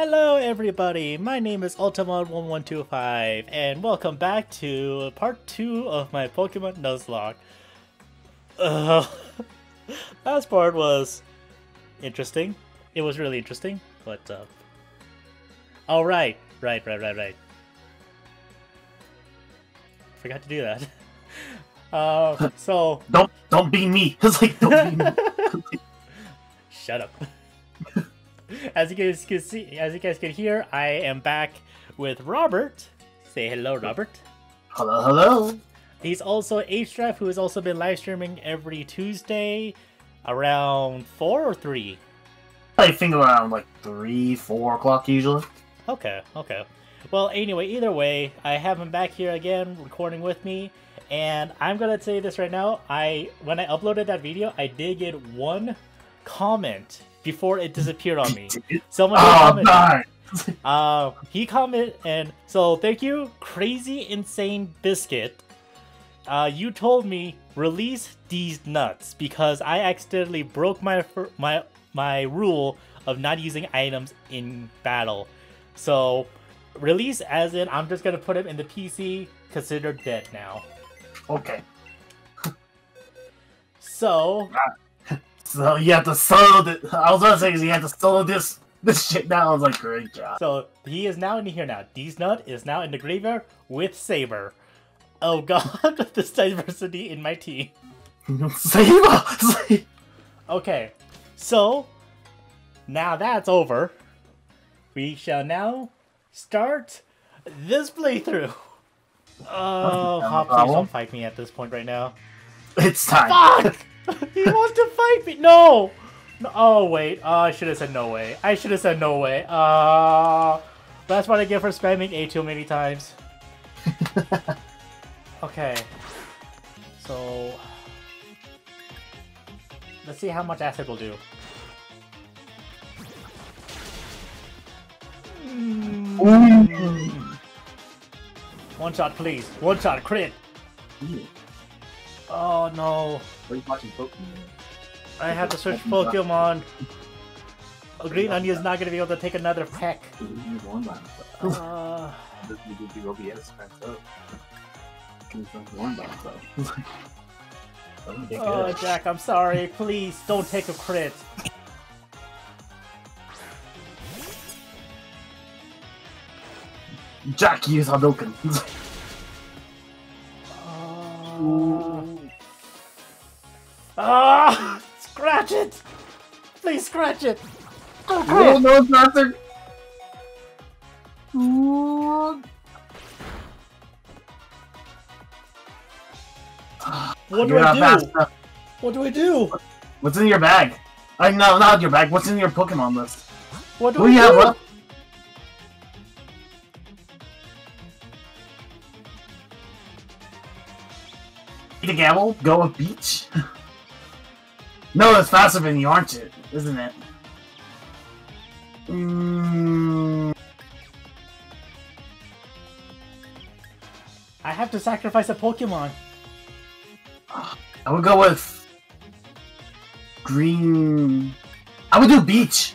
Hello everybody, my name is Ultimod1125, and welcome back to part 2 of my Pokemon Nuzlocke. Last part was interesting. It was really interesting, but oh, right. Forgot to do that. So... Don't be me! It's like, don't be me! Shut up. As you guys can see, as you guys can hear, I am back with Robert. Say hello, Robert. Hello, hello. He's also HDRF, who has also been live streaming every Tuesday around 4 or 3. I think around like 3, 4 o'clock usually. Okay, okay. Well, anyway, either way, I have him back here again, recording with me, and I'm gonna say this right now. When I uploaded that video, I did get one comment before it disappeared on me. Someone commented. He commented, and so thank you, Crazy Insane Biscuit. You told me release these nuts because I accidentally broke my rule of not using items in battle. So release, as in I'm just gonna put him in the PC. Considered dead now. Okay. So. So you have to slow this. I was gonna say you have to slow this shit down. I was like, great job. So he is now in here now. DeezNut is now in the graveyard with Saber. Oh god, this diversity in my team. Saber. Okay, so now that's over. We shall now start this playthrough. Oh, Hop, please don't fight me at this point right now. It's time. Fuck! He wants to fight me! No! No! Oh, wait. I should have said no way. I should have said no way. That's what I get for spamming A too many times. Okay. So... let's see how much acid will do. One shot, please. One shot, crit! Ew. Oh no! Are you watching Pokemon? I have to switch Pokemon. Green Onion is not gonna be able to take another peck. Oh Jack, I'm sorry. Please don't take a crit. Jack, use Hadouken. Ah! Scratch it! Please scratch it! Okay. Oh no, it's nothing! What do I do? Faster. What do I do? What's in your bag? I know, not your bag. What's in your Pokemon list? What do we have left? Need a gamble? Go with Beach? No, it's faster than you, aren't you? Isn't it? I have to sacrifice a Pokemon. I would go with... green... I would do Beach!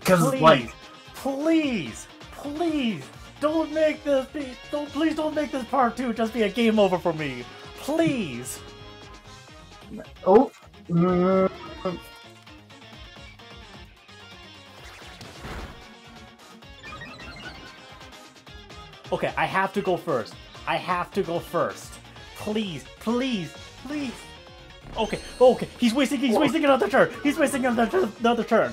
Because, like... please! Please! Don't make this be... please don't make this part 2 just be a game over for me! Please! Oh! Okay, I have to go first. I have to go first. Please, please, please! Okay, okay, he's wasting another turn! He's wasting another turn!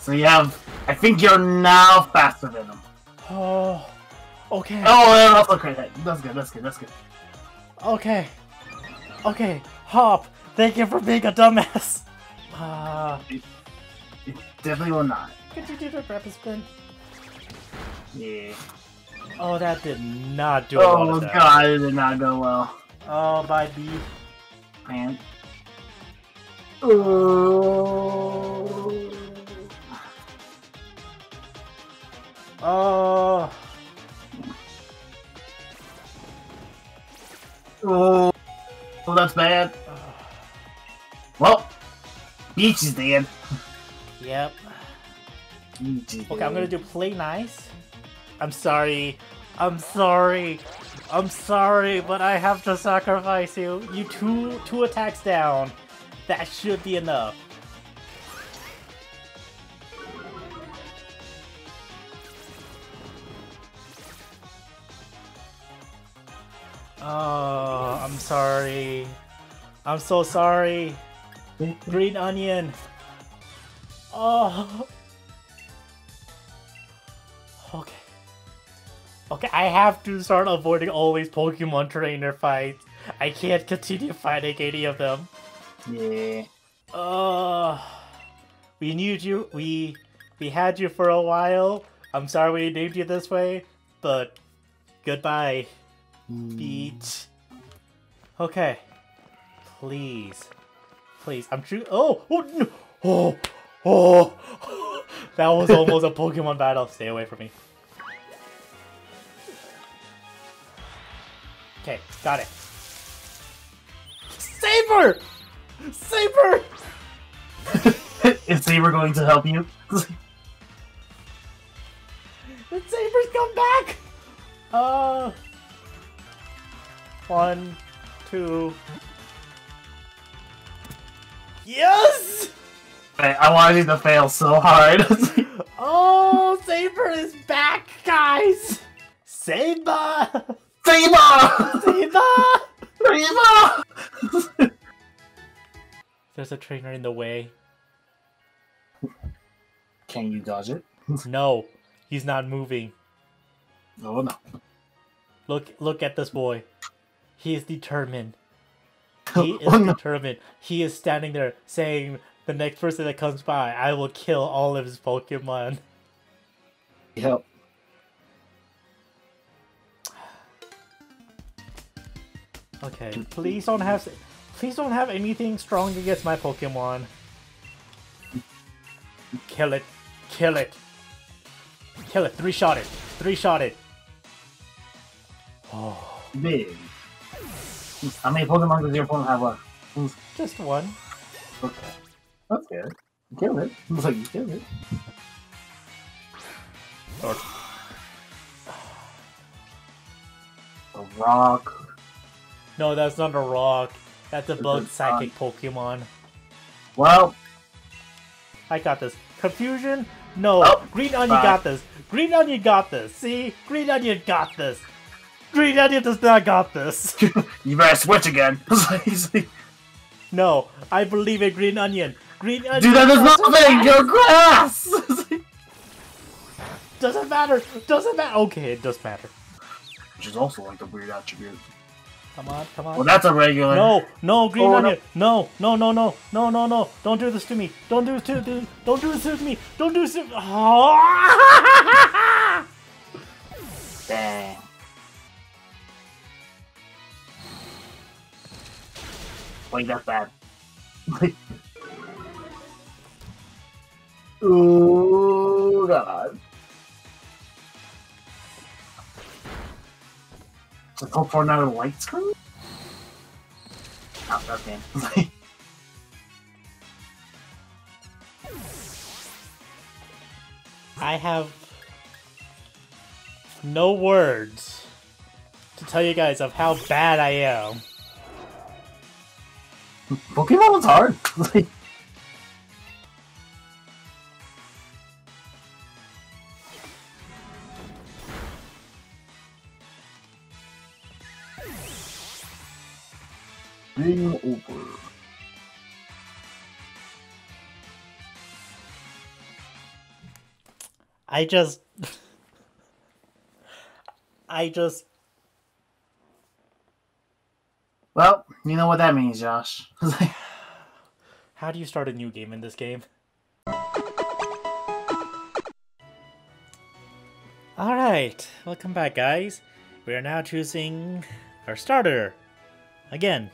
So you have... I think you're now faster than him. Oh... okay. Oh, that's okay. That's good, that's good, that's good. Okay. Okay, Hop, thank you for being a dumbass. It definitely will not. Could you do the rapid spin? Yeah. Oh, that did not do well. Oh, god, it did not go well. Oh, bye, B. Man. Oh. Oh. Oh, that's bad. Well, Peach is dead. Yep. Okay, I'm gonna do play nice. I'm sorry. I'm sorry. I'm sorry, but I have to sacrifice you. You two attacks down. That should be enough. Oh, I'm sorry. I'm so sorry. Green onion. Oh. Okay. Okay, I have to start avoiding all these Pokemon trainer fights. I can't continue fighting any of them. Yeah. We knew you. We had you for a while. I'm sorry we named you this way, but goodbye. Beat. Okay. Please. Please. I'm true. Oh! Oh! No. Oh! Oh! That was almost a Pokemon battle. Stay away from me. Okay. Got it. Saber! Saber! Is Saber going to help you? Did Saber's come back? One, two. Yes! I wanted to fail so hard. Oh, Saber is back, guys! Saber! Saber! Saber! Saber! There's a trainer in the way. Can you dodge it? No, he's not moving. Oh no. Look at this boy. He is determined. He is determined. He is standing there saying, the next person that comes by, I will kill all of his Pokemon. Yep. Okay, please don't have anything strong against my Pokemon. Kill it. Kill it. Kill it. Three-shot it. Three-shot it. Oh. Big. How many Pokemon does your opponent have left? Just one. Okay. That's good. Kill it. Looks like you killed it. A rock. No, that's not a rock. That's a bug psychic Pokemon. Well. I got this. Confusion? No. Oh, Green Onion got this. Green Onion got this. See? Green Onion got this. Green Onion does not got this. You better switch again. No, I believe in Green Onion. Green Onion. Dude, that is nothing. You're grass. Doesn't matter. Doesn't matter. Okay, it does matter. Which is also like a weird attribute. Come on, come on. Well, that's a regular. No, no, Green Onion. No, no, no, no, no, no, no. Don't do this to me. Don't do this to me. Don't do this to me. Don't do this to me. Dang. Like that bad. Ooh, God. Just hope for another light screen? Not that game. I have no words to tell you guys of how bad I am. Pokemon was hard. Game over. I just. Well, you know what that means, Josh. How do you start a new game in this game? Alright, welcome back, guys. We are now choosing our starter. Again.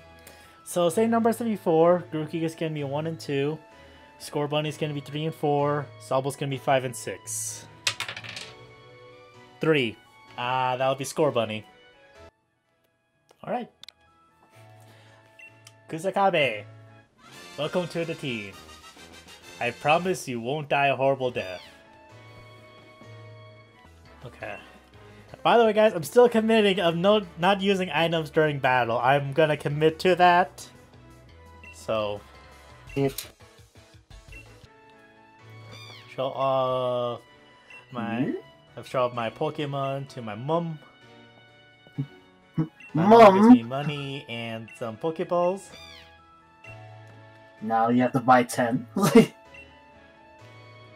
So, same numbers as before. Grookey is going to be 1 and 2. Scorbunny is going to be 3 and 4. Sobble is going to be 5 and 6. 3. Ah, that'll be Scorbunny. Alright. Kusakabe, welcome to the team. I promise you won't die a horrible death. Okay. By the way, guys, I'm still committing of not using items during battle. I'm gonna commit to that. So... Show off my Pokemon to my mom. My mom gives me money and some Pokeballs. Now you have to buy 10.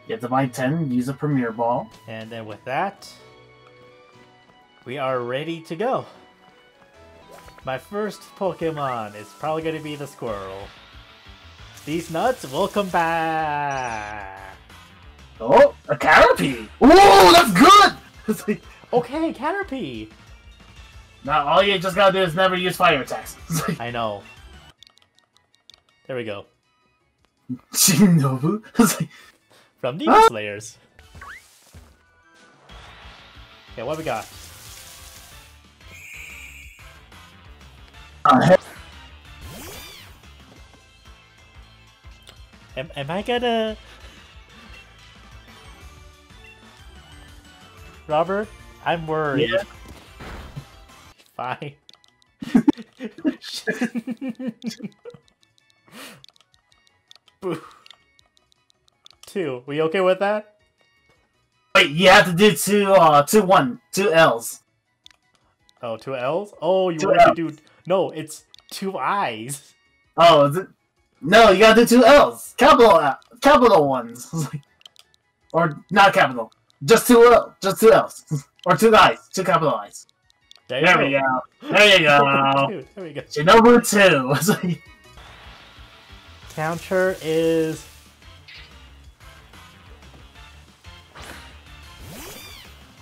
You have to buy 10, use a Premier Ball. And then with that, we are ready to go. My first Pokemon is probably going to be the squirrel. These nuts will come back. Oh, a Caterpie! Ooh, that's good! It's like, okay, Caterpie! Now all you just gotta do is never use fire attacks. Like, I know. There we go. Shinobu? Like, from Demon Slayers. Okay, what we got? Am I gonna... Robert, I'm worried. Yeah. Fine. Boo. 2. We okay with that? Wait, you have to do 2 L's. Oh, 2 L's? Oh, you want to do... No, it's 2 I's. Oh, is it... No, you gotta do 2 L's. Capital ones. Or not capital. Just 2 L's. Just 2 L's. Or 2 I's. 2 capital I's. There we go. There you go. Dude, there we go. Shinobu 2. Counter is...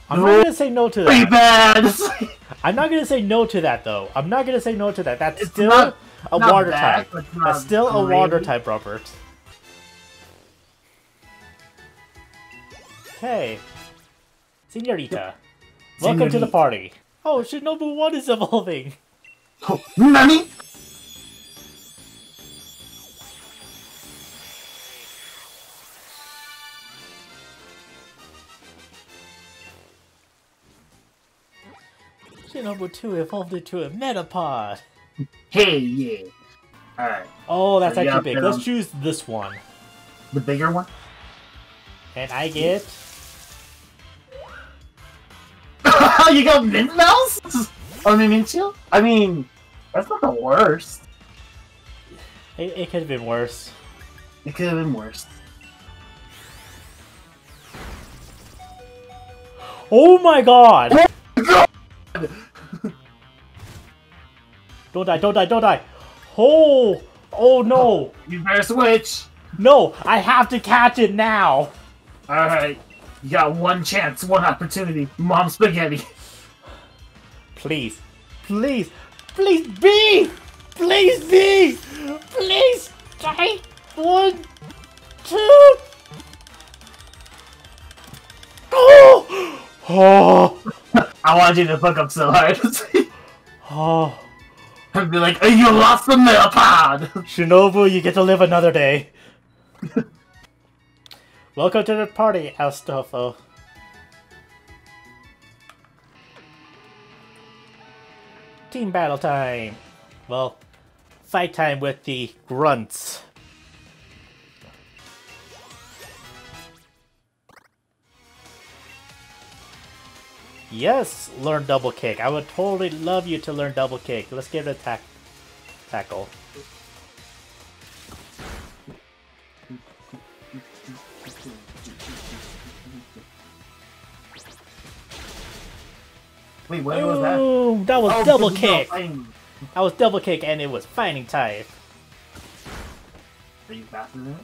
I'm not gonna say no to that. Pretty bad. I'm not gonna say no to that though. I'm not gonna say no to that. That's still a water type. That's still a water type, Robert. Hey, Senorita, welcome to the party. Oh, Shinobu 1 is evolving! Oh, NANI?! Shinobu 2 evolved into a Metapod! Hey, yeah! Alright. Oh, that's actually big. Let's choose this one. The bigger one? And I get... You got Minmouse? I mean, Minchio? I mean, that's not the worst. It could have been worse. It could have been worse. Oh my god! Oh my god! Don't die, don't die, don't die! Oh! Oh no! You better switch! No! I have to catch it now! Alright. You got one chance, one opportunity, Mom Spaghetti. Please, please, please be! Please be! Please die! 1, 2... Oh! Oh! I wanted you to fuck up so hard. Oh. I'd be like, you lost the Metapod! Shinobu, you get to live another day. Welcome to the party, Astolfo. Team battle time! Well, fight time with the grunts. Yes, learn double kick. I would totally love you to learn double kick. Let's give it a tackle. Wait, what was that? That was double kick! That was double kick and it was fighting type. Are you faster than it?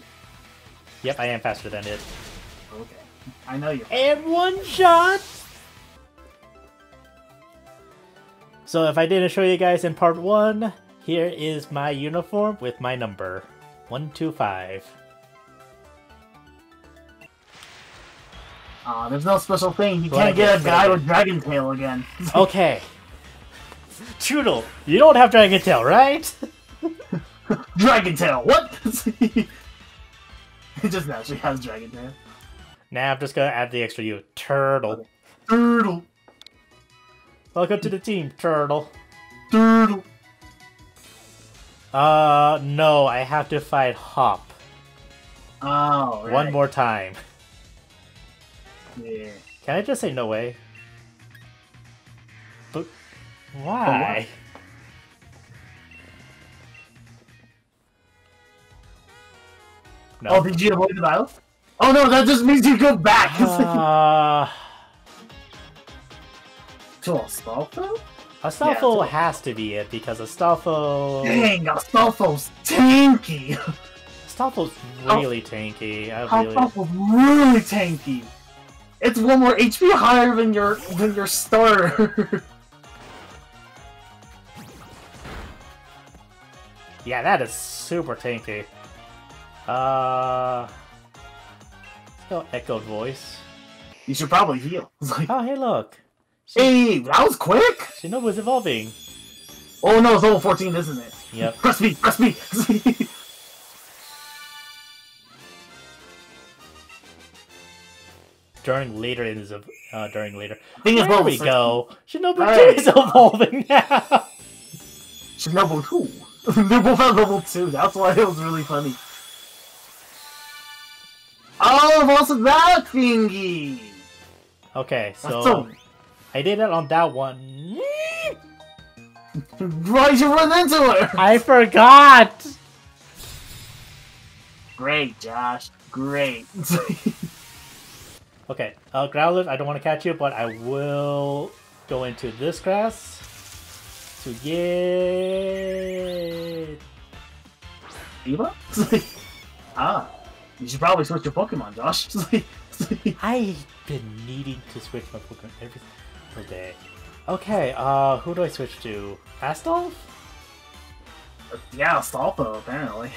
Yep, I am faster than it. Okay. I know you. And one shot! So if I didn't show you guys in part 1, here is my uniform with my number. 125. Aw, there's no special thing. You can't get a guy with Dragon Tail again. Okay. Toodle, you don't have Dragon Tail, right? Dragon Tail, what? It just naturally has dragon tail. Nah, I'm just gonna add the extra U. Turtle. Okay. Turtle. Welcome to the team, Turtle. Turtle. No, I have to fight Hop. Oh, right. One more time. Yeah. Can I just say no way? But why? Oh, no. Oh, did you avoid the battle? Oh no, that just means you go back. To Astolfo? Astolfo has to be it because Astolfo. Dang, Astolfo's tanky. Astolfo's really tanky. Astolfo's really tanky. It's one more HP higher than your starter. Yeah, that is super tanky. No echoed voice. You should probably heal. Like, oh, hey, look. Hey, that was quick! Shinobu's evolving. Oh no, it's level 14, isn't it? Yep. Press me! Press me! During later. There we go! Shinobu 2 is evolving now! Shinobu 2? They're both at level 2, that's why it was really funny. Oh, what's that thingy? Okay, so I did it on that one. Why'd you run into her? I forgot. Great, Josh. Great. Okay, Growlithe, I don't want to catch you, but I will go into this grass to get Eva. Ah. You should probably switch your Pokemon, Josh. I've been needing to switch my Pokemon every day. Okay, who do I switch to? Astolfo? Yeah, Astolfo, apparently.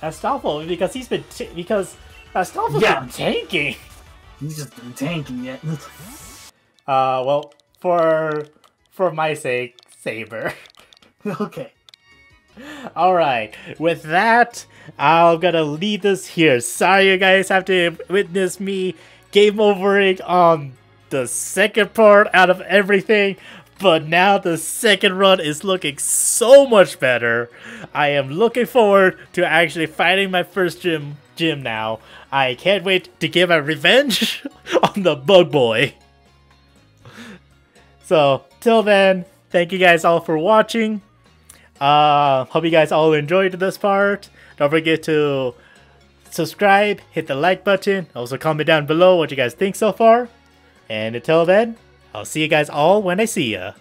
Astolfo, because he's been Astolfo's been tanking. He's just been tanking yet. Well, for my sake, Saber. Okay. Alright, with that, I'm gonna leave this here. Sorry you guys have to witness me game overing on the second part out of everything, but now the second run is looking so much better. I am looking forward to actually fighting my first gym now. I can't wait to get my revenge on the bug boy. So, till then, thank you guys all for watching. Hope you guys all enjoyed this part. Don't forget to subscribe, hit the like button, also comment down below what you guys think so far. And until then, I'll see you guys all when I see ya.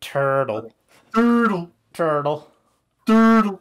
Turtle. Turtle. Turtle. Turtle.